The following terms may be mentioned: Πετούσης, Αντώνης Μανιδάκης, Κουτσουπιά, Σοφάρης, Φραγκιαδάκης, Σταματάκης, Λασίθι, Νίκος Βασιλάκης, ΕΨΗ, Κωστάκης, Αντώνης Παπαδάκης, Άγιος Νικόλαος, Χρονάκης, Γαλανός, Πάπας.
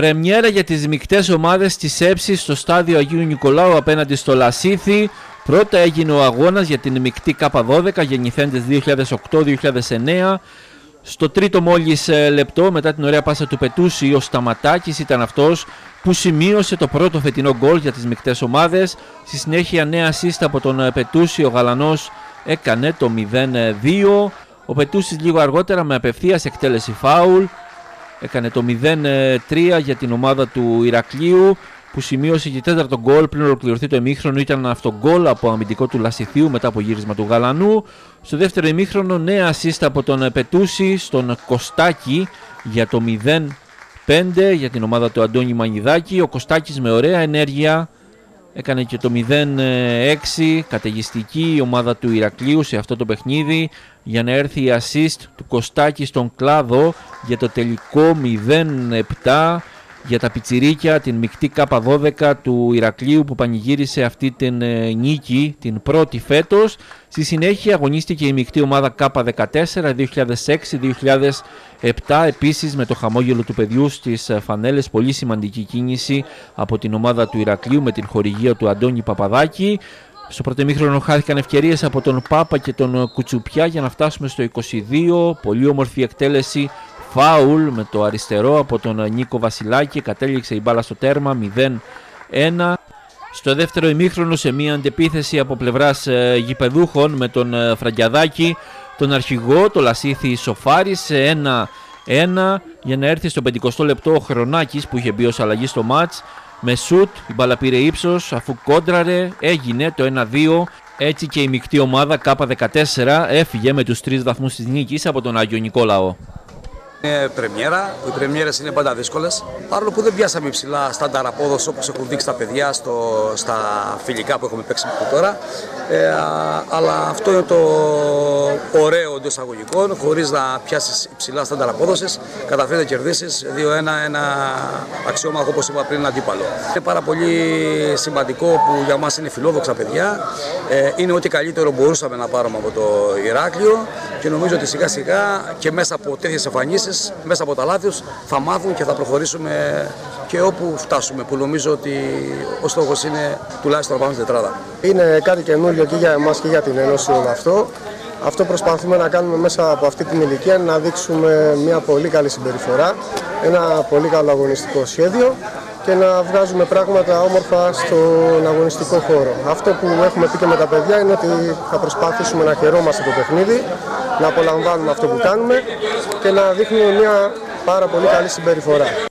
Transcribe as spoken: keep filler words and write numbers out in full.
Πρεμιέρα για τις μικτές ομάδες της ΕΨΗ στο στάδιο Αγίου Νικολάου απέναντι στο Λασίθι. Πρώτα έγινε ο αγώνας για την μικτή Κ δώδεκα γεννηθέντες δύο χιλιάδες οκτώ δύο χιλιάδες εννέα. Στο τρίτο μόλις λεπτό, μετά την ωραία πάσα του Πετούση, ο Σταματάκης ήταν αυτός που σημείωσε το πρώτο φετινό γκολ για τις μικτές ομάδες. Στη συνέχεια νέα assist από τον Πετούση, ο Γαλανός έκανε το μηδέν δύο. Ο Πετούσης λίγο αργότερα με απευθείας εκτέλεση φάουλ έκανε το μηδέν τρία για την ομάδα του Ηρακλείου, που σημείωσε και τέταρτο γκολ πριν ολοκληρωθεί το ημίχρονο. Ήταν αυτό γκολ από αμυντικό του Λασιθίου μετά από γύρισμα του Γαλανού. Στο δεύτερο ημίχρονο νέα assist από τον Πετούση στον Κωστάκη για το μηδέν πέντε για την ομάδα του Αντώνη Μανιδάκη. Ο Κωστάκης με ωραία ενέργεια έκανε και το μηδέν έξι, καταιγιστική η ομάδα του Ηρακλείου σε αυτό το παιχνίδι, για να έρθει η assist του Κωστάκη στον κλάδο για το τελικό μηδέν επτά για τα πιτσιρίκια, την μικτή Κ δώδεκα του Ηρακλείου που πανηγύρισε αυτή την νίκη, την πρώτη φέτος. Στη συνέχεια αγωνίστηκε η μικτή ομάδα Κ δεκατέσσερα δύο χιλιάδες έξι δύο χιλιάδες επτά, επίσης με το χαμόγελο του παιδιού στις φανέλες, πολύ σημαντική κίνηση από την ομάδα του Ηρακλείου με την χορηγία του Αντώνη Παπαδάκη. Στο πρώτο ημίχρονο χάθηκαν ευκαιρίες από τον Πάπα και τον Κουτσουπιά για να φτάσουμε στο είκοσι δύο, πολύ όμορφη εκτέλεση φάουλ με το αριστερό από τον Νίκο Βασιλάκη, κατέληξε η μπάλα στο τέρμα μηδέν ένα. Στο δεύτερο ημίχρονο σε μια αντεπίθεση από πλευράς γηπεδούχων με τον Φραγκιαδάκη, τον αρχηγό, το Λασίθι Σοφάρη σε ένα ένα, για να έρθει στο πενηκοστό λεπτό ο Χρονάκης που είχε μπει ως αλλαγή στο μάτς με σουτ, η μπάλα πήρε ύψος, αφού κόντραρε έγινε το ένα δύο. Έτσι και η μικτή ομάδα Κ δεκατέσσερα έφυγε με τους τρεις βαθμούς της νίκης από τον Άγιο Νικόλαο. Είναι πρεμιέρα, οι πρεμιέρες είναι πάντα δύσκολες. Παρόλο που δεν πιάσαμε υψηλά στάνταρ απόδοση όπως έχουν δείξει τα παιδιά στο, στα φιλικά που έχουμε παίξει μέχρι τώρα. Ε, αλλά αυτό είναι το ωραίο εντός αγωγικών, χωρίς να πιάσεις υψηλά στάνταρ απόδοσης. Καταφέρεις να κερδίσεις δύο ένα ένα αξιόμαχο, όπως είπα πριν, αντίπαλο. Είναι πάρα πολύ σημαντικό που για μας είναι φιλόδοξα παιδιά. Ε, είναι ό,τι καλύτερο μπορούσαμε να πάρουμε από το Ηράκλειο και νομίζω ότι σιγά σιγά και μέσα από τέτοιες εμφανίσεις, μέσα από τα λάθη θα μάθουν και θα προχωρήσουμε και όπου φτάσουμε, που νομίζω ότι ο στόχος είναι τουλάχιστον να πάμε στην τετράδα. Είναι κάτι καινούριο και για εμάς και για την Ένωση όλο αυτό. Αυτό προσπαθούμε να κάνουμε μέσα από αυτή την ηλικία, να δείξουμε μια πολύ καλή συμπεριφορά, ένα πολύ καλό αγωνιστικό σχέδιο και να βγάζουμε πράγματα όμορφα στον αγωνιστικό χώρο. Αυτό που έχουμε πει και με τα παιδιά είναι ότι θα προσπαθήσουμε να χαιρόμαστε το παιχνίδι, να απολαμβάνουμε αυτό που κάνουμε και να δείχνουμε μια πάρα πολύ καλή συμπεριφορά.